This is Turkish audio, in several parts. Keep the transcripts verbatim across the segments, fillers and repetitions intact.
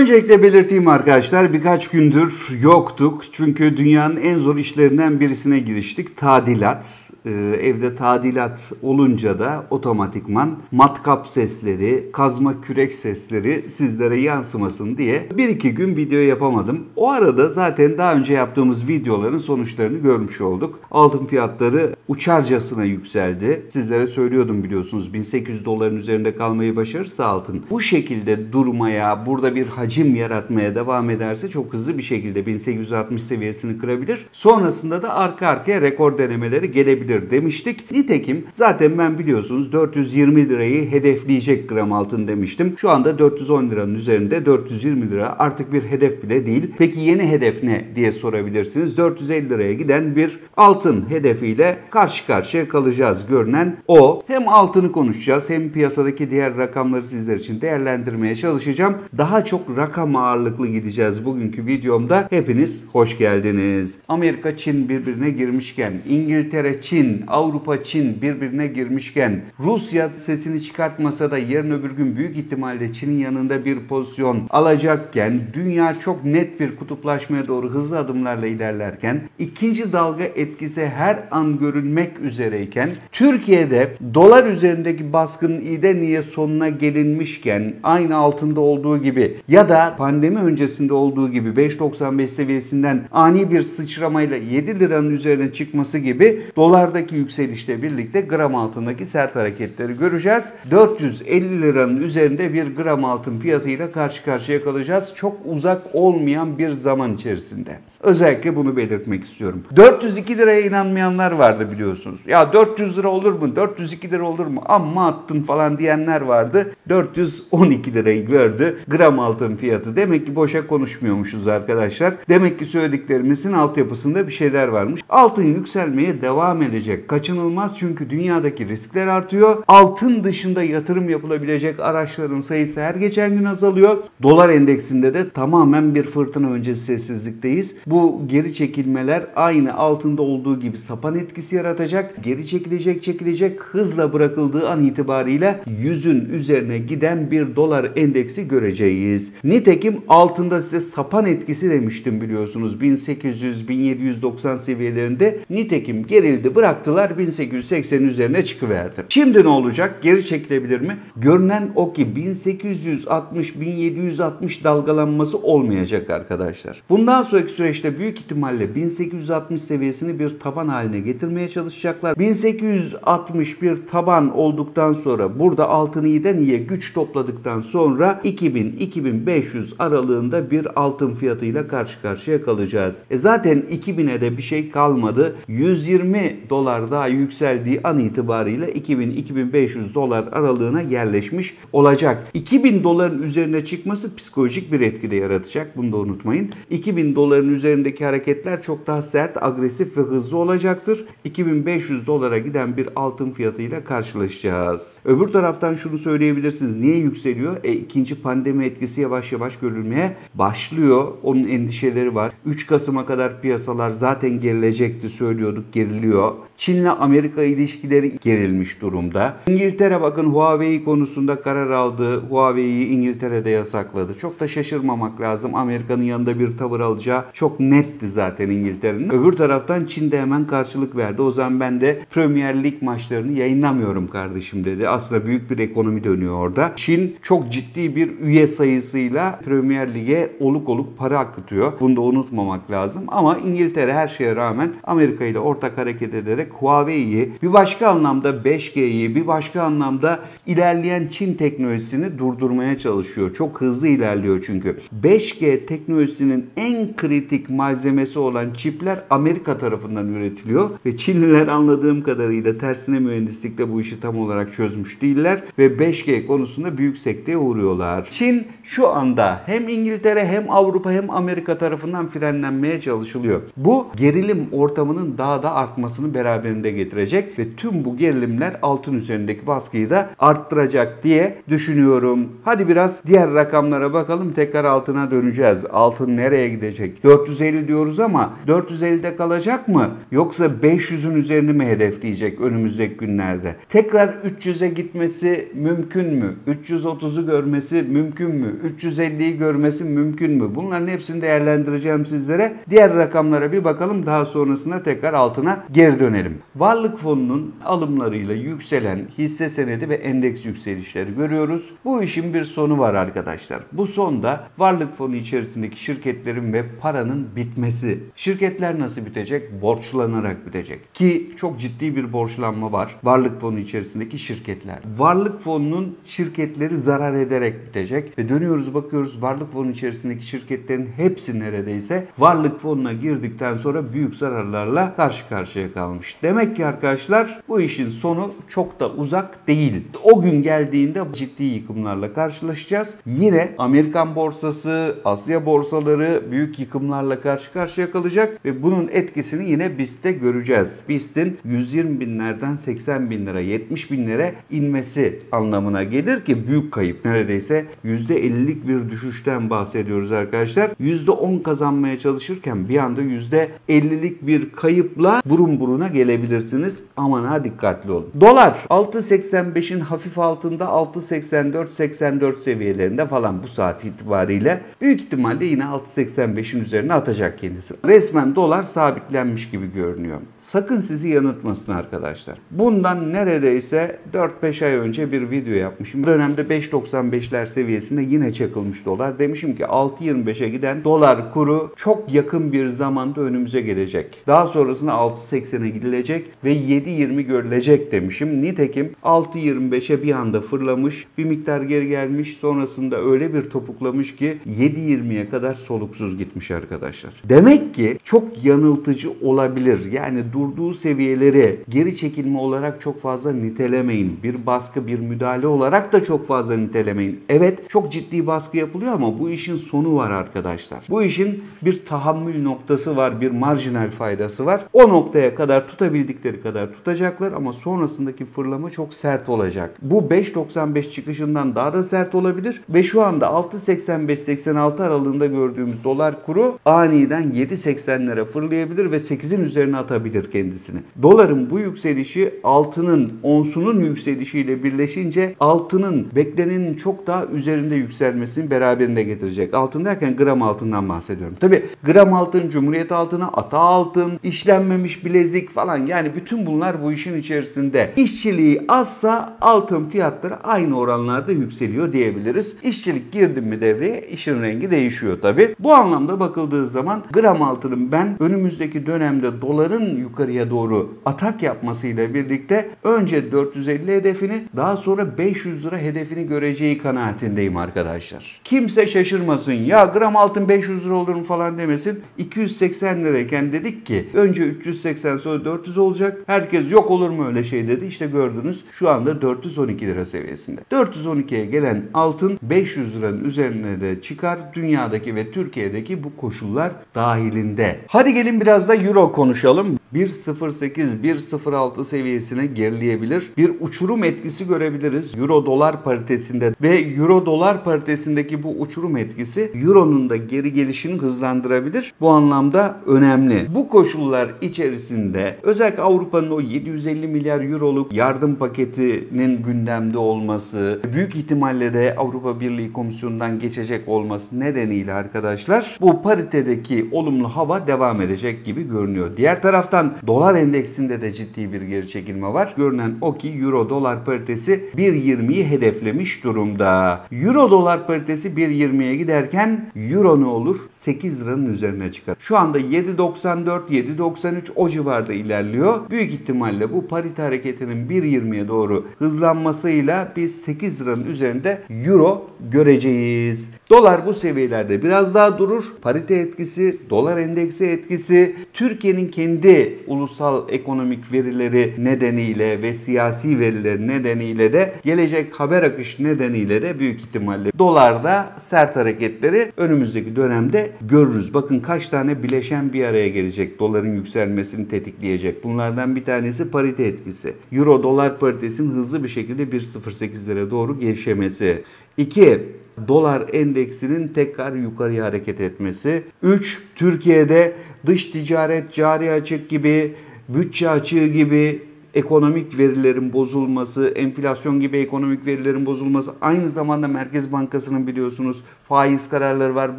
Öncelikle belirteyim arkadaşlar, birkaç gündür yoktuk çünkü dünyanın en zor işlerinden birisine giriştik: tadilat. Ee, evde tadilat olunca da otomatikman matkap sesleri, kazma kürek sesleri sizlere yansımasın diye bir iki gün video yapamadım. O arada zaten daha önce yaptığımız videoların sonuçlarını görmüş olduk. Altın fiyatları uçarcasına yükseldi. Sizlere söylüyordum, biliyorsunuz, bin sekiz yüz doların üzerinde kalmayı başarırsa altın, bu şekilde durmaya, burada bir hacim yaratmaya devam ederse çok hızlı bir şekilde bin sekiz yüz altmış seviyesini kırabilir. Sonrasında da arka arkaya rekor denemeleri gelebilir demiştik. Nitekim zaten ben, biliyorsunuz, dört yüz yirmi lirayı hedefleyecek gram altın demiştim. Şu anda dört yüz on liranın üzerinde, dört yüz yirmi lira artık bir hedef bile değil. Peki yeni hedef ne diye sorabilirsiniz. dört yüz elli liraya giden bir altın hedefiyle karşı karşıya kalacağız görünen o. Hem altını konuşacağız hem piyasadaki diğer rakamları sizler için değerlendirmeye çalışacağım. Daha çok rakam ağırlıklı gideceğiz bugünkü videomda. Hepiniz hoş geldiniz. Amerika Çin birbirine girmişken, İngiltere Çin, Avrupa Çin birbirine girmişken, Rusya sesini çıkartmasa da yarın öbür gün büyük ihtimalle Çin'in yanında bir pozisyon alacakken, dünya çok net bir kutuplaşmaya doğru hızlı adımlarla ilerlerken, ikinci dalga etkisi her an görülmek üzereyken, Türkiye'de dolar üzerindeki baskının iyiden iyiye sonuna gelinmişken, aynı altında olduğu gibi ya da pandemi öncesinde olduğu gibi beş doksan beş seviyesinden ani bir sıçramayla yedi liranın üzerine çıkması gibi dolardaki yükselişle birlikte gram altındaki sert hareketleri göreceğiz. dört yüz elli liranın üzerinde bir gram altın fiyatıyla karşı karşıya kalacağız. Çok uzak olmayan bir zaman içerisinde. Özellikle bunu belirtmek istiyorum. dört yüz iki liraya inanmayanlar vardı, biliyorsunuz. Ya dört yüz lira olur mu? dört yüz iki lira olur mu? Amma attın falan diyenler vardı. dört yüz on iki lirayı gördü gram altın fiyatı. Demek ki boşa konuşmuyormuşuz arkadaşlar. Demek ki söylediklerimizin altyapısında bir şeyler varmış. Altın yükselmeye devam edecek. Kaçınılmaz, çünkü dünyadaki riskler artıyor. Altın dışında yatırım yapılabilecek araçların sayısı her geçen gün azalıyor. Dolar endeksinde de tamamen bir fırtına öncesi sessizlikteyiz. Bu geri çekilmeler aynı altında olduğu gibi sapan etkisi yaratacak. Geri çekilecek çekilecek hızla bırakıldığı an itibariyle yüzün üzerine giden bir dolar endeksi göreceğiz. Nitekim altında size sapan etkisi demiştim, biliyorsunuz, bin sekiz yüz bin yedi yüz doksan seviyelerinde. Nitekim gerildi, bıraktılar, bin sekiz yüz seksenin üzerine çıkıverdi. Şimdi ne olacak? Geri çekilebilir mi? Görünen o ki bin sekiz yüz altmış bin yedi yüz altmış dalgalanması olmayacak arkadaşlar. Bundan sonraki süreçte İşte büyük ihtimalle bin sekiz yüz altmış seviyesini bir taban haline getirmeye çalışacaklar. bin sekiz yüz altmış bir taban olduktan sonra, burada altını iyiden iyiye güç topladıktan sonra iki bin iki bin beş yüz aralığında bir altın fiyatıyla karşı karşıya kalacağız. E zaten iki bine de bir şey kalmadı. yüz yirmi dolar daha yükseldiği an itibariyle iki bin iki bin beş yüz dolar aralığına yerleşmiş olacak. iki bin doların üzerine çıkması psikolojik bir etki de yaratacak. Bunu da unutmayın. iki bin doların üzerindeki hareketler çok daha sert, agresif ve hızlı olacaktır. iki bin beş yüz dolara giden bir altın fiyatıyla karşılaşacağız. Öbür taraftan şunu söyleyebilirsiniz. Niye yükseliyor? E, ikinci pandemi etkisi yavaş yavaş görülmeye başlıyor. Onun endişeleri var. üç Kasım'a kadar piyasalar zaten gerilecekti söylüyorduk. Geriliyor. Çin'le Amerika ilişkileri gerilmiş durumda. İngiltere, bakın, Huawei konusunda karar aldı. Huawei'yi İngiltere'de yasakladı. Çok da şaşırmamak lazım. Amerika'nın yanında bir tavır alacağı çok netti zaten İngiltere'nin. Öbür taraftan Çin de hemen karşılık verdi. O zaman ben de Premier Lig maçlarını yayınlamıyorum kardeşim dedi. Aslında büyük bir ekonomi dönüyor orada. Çin çok ciddi bir üye sayısıyla Premier Lig'e oluk oluk para akıtıyor. Bunu da unutmamak lazım. Ama İngiltere her şeye rağmen Amerika ile ortak hareket ederek Huawei'yi, bir başka anlamda beş G'yi, bir başka anlamda ilerleyen Çin teknolojisini durdurmaya çalışıyor. Çok hızlı ilerliyor çünkü. beş G teknolojisinin en kritik kritik malzemesi olan çipler Amerika tarafından üretiliyor ve Çinliler anladığım kadarıyla tersine mühendislikte bu işi tam olarak çözmüş değiller ve beş G konusunda büyük sekteye uğruyorlar. Çin şu anda hem İngiltere hem Avrupa hem Amerika tarafından frenlenmeye çalışılıyor. Bu gerilim ortamının daha da artmasını beraberinde getirecek ve tüm bu gerilimler altın üzerindeki baskıyı da arttıracak diye düşünüyorum. Hadi biraz diğer rakamlara bakalım, tekrar altına döneceğiz. Altın nereye gidecek? dört yüz elli diyoruz ama dört yüz ellide kalacak mı? Yoksa beş yüzün üzerini mi hedefleyecek önümüzdeki günlerde? Tekrar üç yüze gitmesi mümkün mü? üç yüz otuzu görmesi mümkün mü? üç yüz elliyi görmesi mümkün mü? Bunların hepsini değerlendireceğim sizlere. Diğer rakamlara bir bakalım, daha sonrasında tekrar altına geri dönelim. Varlık fonunun alımlarıyla yükselen hisse senedi ve endeks yükselişleri görüyoruz. Bu işin bir sonu var arkadaşlar. Bu sonda varlık fonu içerisindeki şirketlerin ve paranın bitmesi. Şirketler nasıl bitecek? Borçlanarak bitecek. Ki çok ciddi bir borçlanma var varlık fonu içerisindeki şirketler. Varlık fonunun şirketleri zarar ederek bitecek ve dönüyoruz bakıyoruz varlık fonu içerisindeki şirketlerin hepsi neredeyse varlık fonuna girdikten sonra büyük zararlarla karşı karşıya kalmış. Demek ki arkadaşlar bu işin sonu çok da uzak değil. O gün geldiğinde ciddi yıkımlarla karşılaşacağız. Yine Amerikan borsası, Asya borsaları büyük yıkımlarla karşı karşıya kalacak ve bunun etkisini yine B İ S'te göreceğiz. B İ S'tin yüz yirmi binlerden seksen bin lira, yetmiş bin lira inmesi anlamına gelir ki büyük kayıp. Neredeyse yüzde ellilik bir düşüşten bahsediyoruz arkadaşlar. yüzde on kazanmaya çalışırken bir anda yüzde ellilik bir kayıpla burun buruna gelebilirsiniz. Aman ha, dikkatli olun. Dolar altı seksen beşin hafif altında, altı seksen dört seksen dört seviyelerinde falan bu saat itibariyle. Büyük ihtimalle yine altı seksen beşin üzerine atacak kendisi. Resmen dolar sabitlenmiş gibi görünüyor. Sakın sizi yanıltmasın arkadaşlar. Bundan neredeyse dört beş ay önce bir video yapmışım. Bu dönemde beş doksan beşler seviyesinde yine çakılmış dolar. Demişim ki altı yirmi beşe giden dolar kuru çok yakın bir zamanda önümüze gelecek. Daha sonrasında altı seksene gidilecek ve yedi yirmi görülecek demişim. Nitekim altı yirmi beşe bir anda fırlamış, bir miktar geri gelmiş, sonrasında öyle bir topuklamış ki yedi yirmiye kadar soluksuz gitmiş arkadaşlar. Demek ki çok yanıltıcı olabilir. Yani durduğu seviyeleri geri çekilme olarak çok fazla nitelemeyin. Bir baskı, bir müdahale olarak da çok fazla nitelemeyin. Evet, çok ciddi baskı yapılıyor ama bu işin sonu var arkadaşlar. Bu işin bir tahammül noktası var, bir marjinal faydası var. O noktaya kadar tutabildikleri kadar tutacaklar ama sonrasındaki fırlama çok sert olacak. Bu beş doksan beş çıkışından daha da sert olabilir ve şu anda altı seksen beş seksen altı aralığında gördüğümüz dolar kuru aniden yedi seksenlere fırlayabilir ve sekizin üzerine atabilir kendisini. Doların bu yükselişi altının, onsunun yükselişiyle birleşince altının beklenenin çok daha üzerinde yükselmesini beraberinde getirecek. Altın derken gram altından bahsediyorum. Tabi gram altın, cumhuriyet altını, ata altın, işlenmemiş bilezik falan, yani bütün bunlar bu işin içerisinde. İşçiliği azsa altın fiyatları aynı oranlarda yükseliyor diyebiliriz. İşçilik girdi mi devreye, işin rengi değişiyor tabi. Bu anlamda bakıldığı zaman gram altının ben önümüzdeki dönemde doların yukarıya doğru atak yapmasıyla birlikte önce dört yüz elli hedefini, daha sonra beş yüz lira hedefini göreceği kanaatindeyim arkadaşlar. Kimse şaşırmasın ya, gram altın beş yüz lira olur mu falan demesin. iki yüz seksen lirayken dedik ki önce üç yüz seksen sonra dört yüz olacak. Herkes yok olur mu öyle şey dedi. İşte gördünüz, şu anda dört yüz on iki lira seviyesinde. dört yüz on ikiye gelen altın beş yüz liranın üzerine de çıkar. Dünyadaki ve Türkiye'deki bu koşullar dahilinde. Hadi gelin biraz da euro konuşalım. bir nokta sıfır sekiz bir nokta sıfır altı seviyesine gerileyebilir. Bir uçurum etkisi görebiliriz euro dolar paritesinde ve euro dolar paritesindeki bu uçurum etkisi euronun da geri gelişini hızlandırabilir. Bu anlamda önemli. Bu koşullar içerisinde özellikle Avrupa'nın o yedi yüz elli milyar euroluk yardım paketinin gündemde olması, büyük ihtimalle de Avrupa Birliği Komisyonu'ndan geçecek olması nedeniyle arkadaşlar bu paritedeki olumlu hava devam edecek gibi görünüyor. Diğer taraftan dolar endeksinde de ciddi bir geri çekilme var. Görünen o ki euro dolar paritesi bir yirmiyi hedeflemiş durumda. Euro dolar paritesi bir yirmiye giderken euro ne olur? sekiz liranın üzerine çıkar. Şu anda yedi doksan dört yedi doksan üç o civarda ilerliyor. Büyük ihtimalle bu parite hareketinin bir yirmiye doğru hızlanmasıyla biz sekiz liranın üzerinde euro göreceğiz. Dolar bu seviyelerde biraz daha durur. Parite etkisi, dolar endeksi etkisi, Türkiye'nin kendi ulusal ekonomik verileri nedeniyle ve siyasi verileri nedeniyle de gelecek haber akışı nedeniyle de büyük ihtimalle dolarda sert hareketleri önümüzdeki dönemde görürüz. Bakın kaç tane bileşen bir araya gelecek doların yükselmesini tetikleyecek. Bunlardan bir tanesi parite etkisi. Euro dolar paritesinin hızlı bir şekilde bir nokta sıfır sekizlere doğru gevşemesi. İki, dolar endeksinin tekrar yukarıya hareket etmesi. üç, Türkiye'de dış ticaret, cari açık gibi, bütçe açığı gibi, ekonomik verilerin bozulması, enflasyon gibi ekonomik verilerin bozulması, aynı zamanda Merkez Bankası'nın biliyorsunuz faiz kararları var.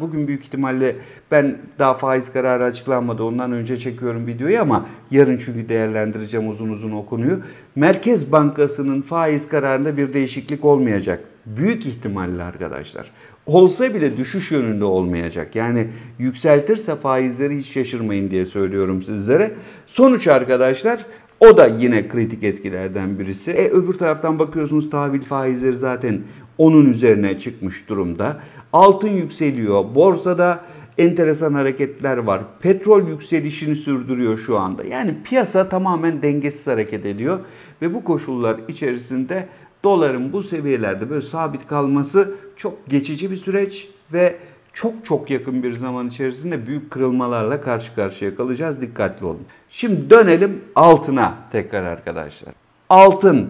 Bugün büyük ihtimalle, ben daha faiz kararı açıklanmadı, ondan önce çekiyorum videoyu ama yarın çünkü değerlendireceğim uzun uzun o konuyu. Merkez Bankası'nın faiz kararında bir değişiklik olmayacak. Büyük ihtimalle arkadaşlar. Olsa bile düşüş yönünde olmayacak. Yani yükseltirse faizleri hiç şaşırmayın diye söylüyorum sizlere. Sonuç arkadaşlar, o da yine kritik etkilerden birisi. E, öbür taraftan bakıyorsunuz tahvil faizleri zaten onun üzerine çıkmış durumda. Altın yükseliyor. Borsada enteresan hareketler var. Petrol yükselişini sürdürüyor şu anda. Yani piyasa tamamen dengesiz hareket ediyor. Ve bu koşullar içerisinde doların bu seviyelerde böyle sabit kalması çok geçici bir süreç ve çok çok yakın bir zaman içerisinde büyük kırılmalarla karşı karşıya kalacağız. Dikkatli olun. Şimdi dönelim altına tekrar arkadaşlar. Altın,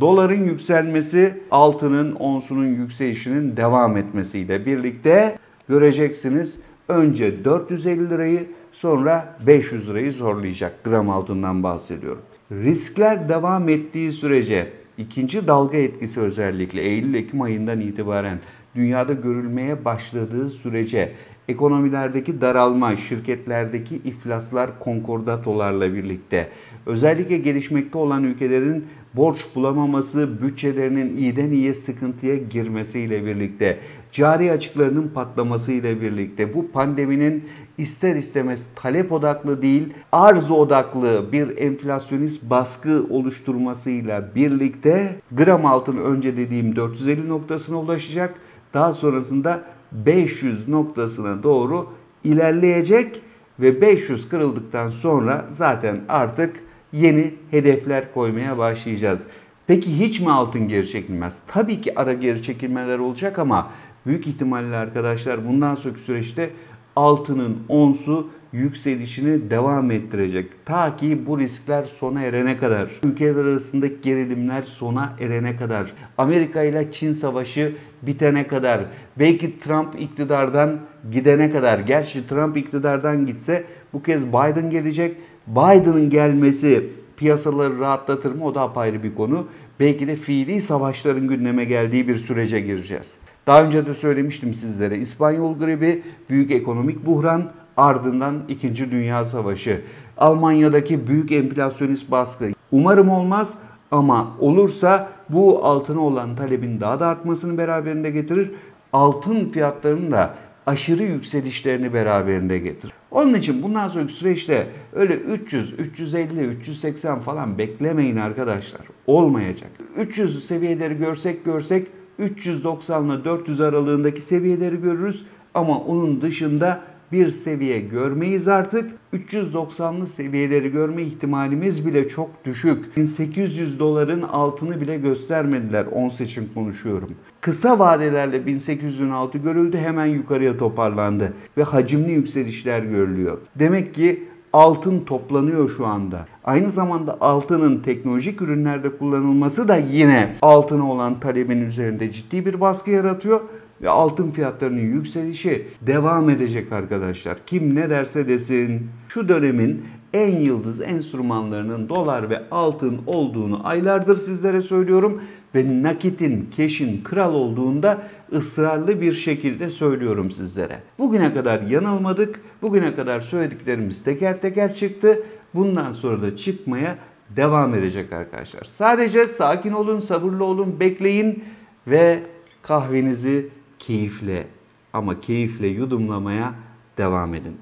doların yükselmesi, altının onsunun yükselişinin devam etmesiyle birlikte göreceksiniz. Önce dört yüz elli lirayı, sonra beş yüz lirayı zorlayacak. Gram altından bahsediyorum. Riskler devam ettiği sürece, İkinci dalga etkisi özellikle Eylül-Ekim ayından itibaren dünyada görülmeye başladığı sürece ekonomilerdeki daralma, şirketlerdeki iflaslar, konkordatolarla birlikte özellikle gelişmekte olan ülkelerin borç bulamaması, bütçelerinin iyiden iyiye sıkıntıya girmesiyle birlikte, cari açıklarının patlamasıyla birlikte bu pandeminin ister istemez talep odaklı değil, arz odaklı bir enflasyonist baskı oluşturmasıyla birlikte gram altın önce dediğim dört yüz elli noktasına ulaşacak, daha sonrasında beş yüz noktasına doğru ilerleyecek ve beş yüz kırıldıktan sonra zaten artık yeni hedefler koymaya başlayacağız. Peki hiç mi altın geri çekilmez? Tabii ki ara geri çekilmeler olacak ama büyük ihtimalle arkadaşlar bundan sonraki süreçte altının onsu yükselişini devam ettirecek. Ta ki bu riskler sona erene kadar, ülkeler arasındaki gerilimler sona erene kadar, Amerika ile Çin savaşı bitene kadar, belki Trump iktidardan gidene kadar. Gerçi Trump iktidardan gitse bu kez Biden gelecek. Biden'ın gelmesi piyasaları rahatlatır mı? O da apayrı bir konu. Belki de fiili savaşların gündeme geldiği bir sürece gireceğiz. Daha önce de söylemiştim sizlere, İspanyol gribi, büyük ekonomik buhran, ardından İkinci Dünya Savaşı, Almanya'daki büyük enflasyonist baskı. Umarım olmaz ama olursa bu altına olan talebin daha da artmasını beraberinde getirir. Altın fiyatlarının da aşırı yükselişlerini beraberinde getirir. Onun için bundan sonraki süreçte öyle üç yüz, üç yüz elli, üç yüz seksen falan beklemeyin arkadaşlar. Olmayacak. üç yüz seviyeleri görsek görsek üç yüz doksan ile dört yüz aralığındaki seviyeleri görürüz. Ama onun dışında bir seviye görmeyiz artık. üç yüz doksanlı seviyeleri görme ihtimalimiz bile çok düşük. bin sekiz yüz doların altını bile göstermediler. Ons için konuşuyorum. Kısa vadelerle bin sekiz yüzün altı görüldü. Hemen yukarıya toparlandı. Ve hacimli yükselişler görülüyor. Demek ki altın toplanıyor şu anda. Aynı zamanda altının teknolojik ürünlerde kullanılması da yine altına olan talebin üzerinde ciddi bir baskı yaratıyor. Ve altın fiyatlarının yükselişi devam edecek arkadaşlar. Kim ne derse desin, şu dönemin en yıldız enstrümanlarının dolar ve altın olduğunu aylardır sizlere söylüyorum. Ve nakitin, keşin kral olduğunda ısrarlı bir şekilde söylüyorum sizlere. Bugüne kadar yanılmadık. Bugüne kadar söylediklerimiz teker teker çıktı. Bundan sonra da çıkmaya devam edecek arkadaşlar. Sadece sakin olun, sabırlı olun, bekleyin ve kahvenizi keyifle ama keyifle yudumlamaya devam edin.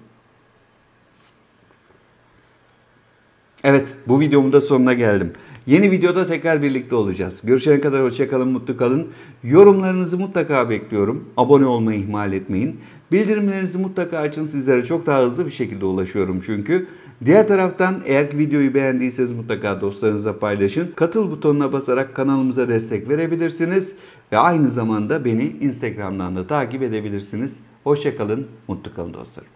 Evet, bu videomun da sonuna geldim. Yeni videoda tekrar birlikte olacağız. Görüşene kadar hoşça kalın, mutlu kalın. Yorumlarınızı mutlaka bekliyorum. Abone olmayı ihmal etmeyin. Bildirimlerinizi mutlaka açın. Sizlere çok daha hızlı bir şekilde ulaşıyorum çünkü. Diğer taraftan eğer ki videoyu beğendiyseniz mutlaka dostlarınızla paylaşın. Katıl butonuna basarak kanalımıza destek verebilirsiniz. Ve aynı zamanda beni Instagram'dan da takip edebilirsiniz. Hoşça kalın, mutlu kalın dostlarım.